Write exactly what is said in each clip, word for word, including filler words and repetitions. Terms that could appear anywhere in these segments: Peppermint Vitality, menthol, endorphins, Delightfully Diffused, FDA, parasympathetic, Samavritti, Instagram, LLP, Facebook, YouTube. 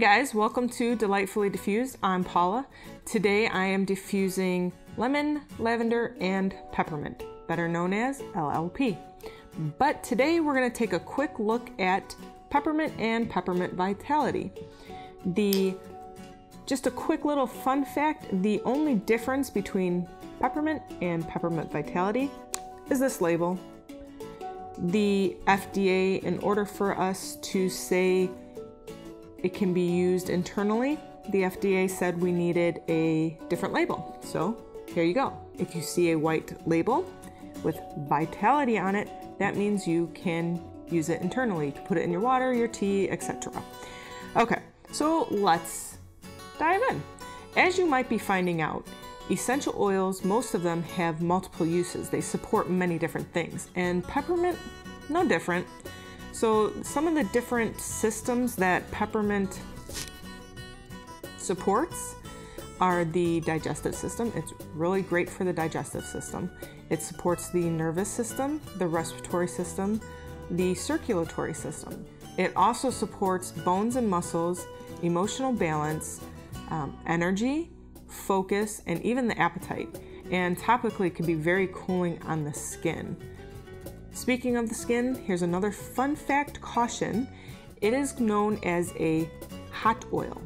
Hey guys, welcome to Delightfully Diffused. I'm Paula. Today I am diffusing lemon, lavender, and peppermint, better known as L L P. But today we're going to take a quick look at peppermint and Peppermint Vitality. The just a quick little fun fact, the only difference between peppermint and Peppermint Vitality is this label. The F D A, in order for us to say it can be used internally, the F D A said we needed a different label. So here you go. If you see a white label with Vitality on it, that means you can use it internally. You can put it in your water, your tea, et cetera. Okay, so let's dive in. As you might be finding out, essential oils, most of them have multiple uses. They support many different things, and peppermint, no different. So some of the different systems that peppermint supports are the digestive system. It's really great for the digestive system. It supports the nervous system, the respiratory system, the circulatory system. It also supports bones and muscles, emotional balance, um, energy, focus, and even the appetite. And topically can be very cooling on the skin. Speaking of the skin, here's another fun fact caution. It is known as a hot oil,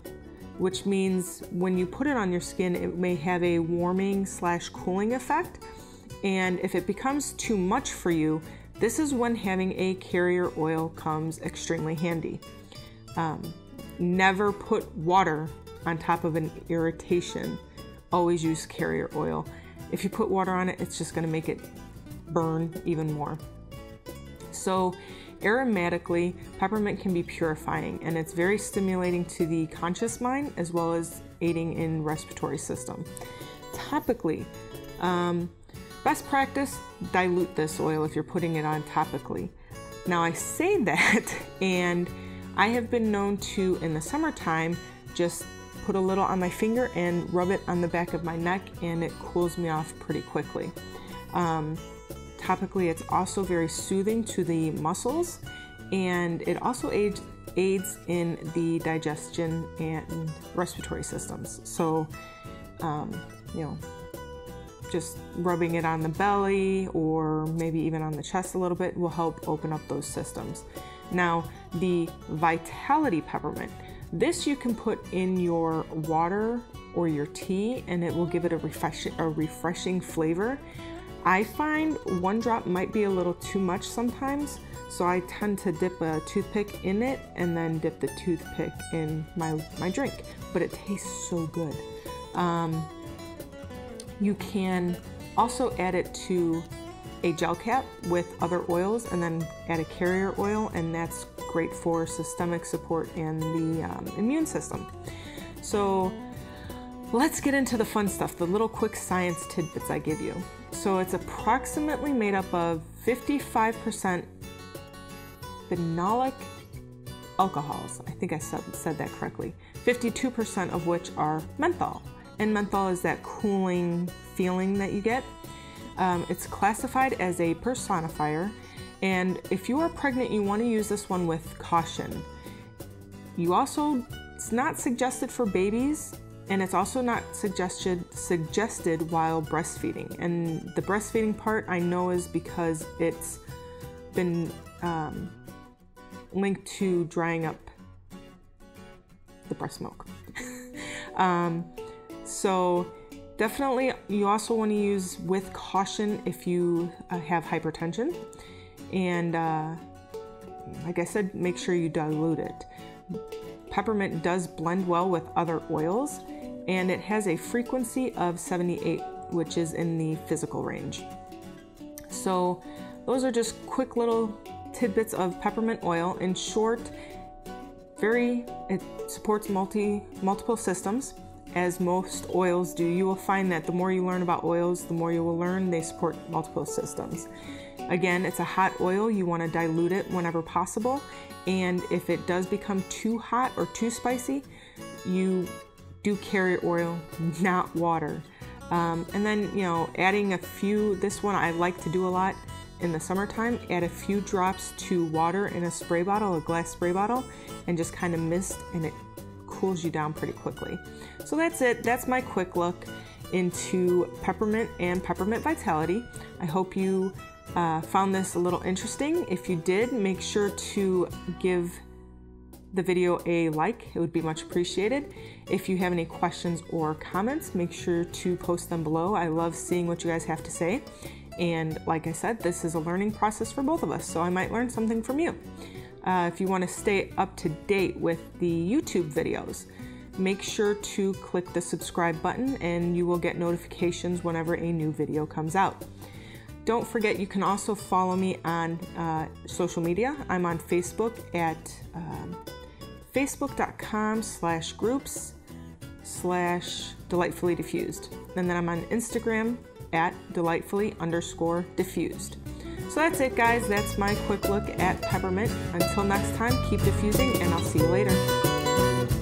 which means when you put it on your skin, it may have a warming slash cooling effect. And if it becomes too much for you, this is when having a carrier oil comes extremely handy. Um, never put water on top of an irritation. Always use carrier oil. If you put water on it, it's just gonna make it burn even more. So aromatically, peppermint can be purifying, and it's very stimulating to the conscious mind as well as aiding in respiratory system. Topically, um, best practice, dilute this oil if you're putting it on topically. Now I say that, and I have been known to, in the summertime, just put a little on my finger and rub it on the back of my neck, and it cools me off pretty quickly. Um, Topically, it's also very soothing to the muscles, and it also aids, aids in the digestion and respiratory systems. So, um, you know, just rubbing it on the belly or maybe even on the chest a little bit will help open up those systems. Now, the Vitality Peppermint, this you can put in your water or your tea, and it will give it a refreshing, a refreshing flavor. I find one drop might be a little too much sometimes, so I tend to dip a toothpick in it and then dip the toothpick in my, my drink, but it tastes so good. Um, you can also add it to a gel cap with other oils and then add a carrier oil, and that's great for systemic support and the um, immune system. So let's get into the fun stuff, the little quick science tidbits I give you. So it's approximately made up of fifty-five percent phenolic alcohols. I think I said, said that correctly. fifty-two percent of which are menthol. And menthol is that cooling feeling that you get. Um, it's classified as a personifier. And if you are pregnant, you want to use this one with caution. You also, it's not suggested for babies. And it's also not suggested suggested while breastfeeding. And the breastfeeding part I know is because it's been um, linked to drying up the breast milk. um, so definitely you also want to use with caution if you uh, have hypertension. And uh, like I said, make sure you dilute it. Peppermint does blend well with other oils, and it has a frequency of seventy-eight, which is in the physical range. So those are just quick little tidbits of peppermint oil. In short, very it supports multi multiple systems, as most oils do. You will find that the more you learn about oils, the more you will learn they support multiple systems. Again, it's a hot oil. You want to dilute it whenever possible. And if it does become too hot or too spicy, you do carrier oil, not water. Um, and then, you know, adding a few, this one I like to do a lot in the summertime, add a few drops to water in a spray bottle, a glass spray bottle, and just kind of mist, and it cools you down pretty quickly. So that's it. That's my quick look into Peppermint and Peppermint Vitality. I hope you uh, found this a little interesting. If you did, make sure to give the video a like. It would be much appreciated. If you have any questions or comments, make sure to post them below. I love seeing what you guys have to say. And like I said, this is a learning process for both of us, so I might learn something from you. Uh, if you want to stay up to date with the YouTube videos, make sure to click the subscribe button and you will get notifications whenever a new video comes out. Don't forget, you can also follow me on uh, social media. I'm on Facebook at um, facebook.com slash groups slash delightfully diffused. And then I'm on Instagram at delightfully underscore diffused. So that's it, guys. That's my quick look at Peppermint. Until next time, keep diffusing, and I'll see you later.